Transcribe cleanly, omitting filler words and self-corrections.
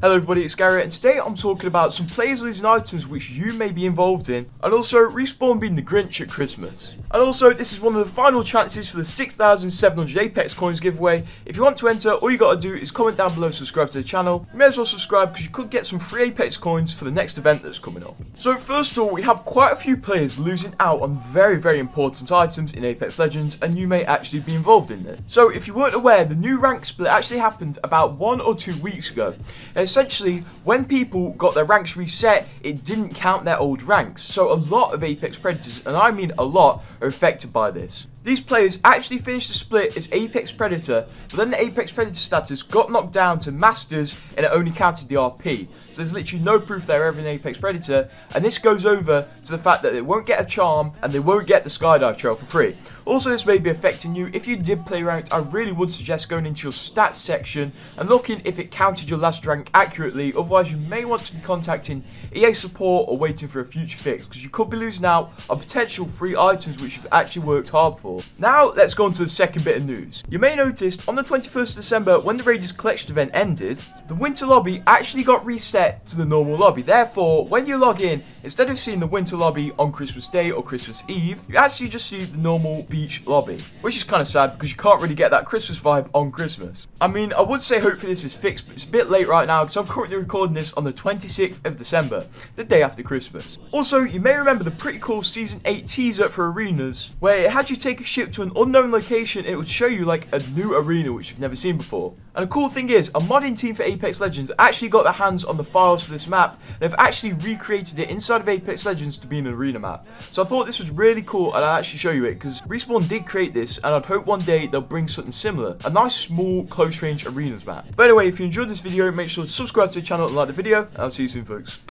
Hello everybody, it's Garret, and today I'm talking about some players, leads and items which you may be involved in, and also Respawn being the Grinch at Christmas. And also, this is one of the final chances for the 6,700 Apex Coins giveaway. If you want to enter, all you gotta do is comment down below, subscribe to the channel. You may as well subscribe because you could get some free Apex Coins for the next event that's coming up. So first of all, we have quite a few players losing out on very important items in Apex Legends, and you may actually be involved in this. So if you weren't aware, the new rank split actually happened about 1 or 2 weeks ago. Essentially, when people got their ranks reset, it didn't count their old ranks, so a lot of Apex Predators, and I mean a lot, are affected by this. These players actually finished the split as Apex Predator, but then the Apex Predator status got knocked down to Masters and it only counted the RP. So there's literally no proof they're ever an Apex Predator, and this goes over to the fact that they won't get a charm and they won't get the skydive trail for free. Also, this may be affecting you. If you did play ranked, I really would suggest going into your stats section and looking if it counted your last rank accurately, otherwise you may want to be contacting EA Support or waiting for a future fix, because you could be losing out on potential free items which you've actually worked hard for. Now, let's go on to the second bit of news. You may notice on the 21st of December, when the Raiders Collection event ended, the Winter Lobby actually got reset to the normal lobby. Therefore, when you log in, instead of seeing the Winter Lobby on Christmas Day or Christmas Eve, you actually just see the normal Beach Lobby, which is kind of sad because you can't really get that Christmas vibe on Christmas. I mean, I would say hopefully this is fixed, but it's a bit late right now because I'm currently recording this on the 26th of December, the day after Christmas. Also, you may remember the pretty cool Season 8 teaser for Arenas, where it had you take a ship to an unknown location and it would show you like a new arena which you've never seen before. And the cool thing is, a modding team for Apex Legends actually got their hands on the files for this map, and they've actually recreated it inside of Apex Legends to be an arena map. So I thought this was really cool and I'll actually show you it, because Respawn did create this, and I'd hope one day they'll bring something similar, a nice small close range arenas map. But anyway, if you enjoyed this video, make sure to subscribe to the channel and like the video, and I'll see you soon folks.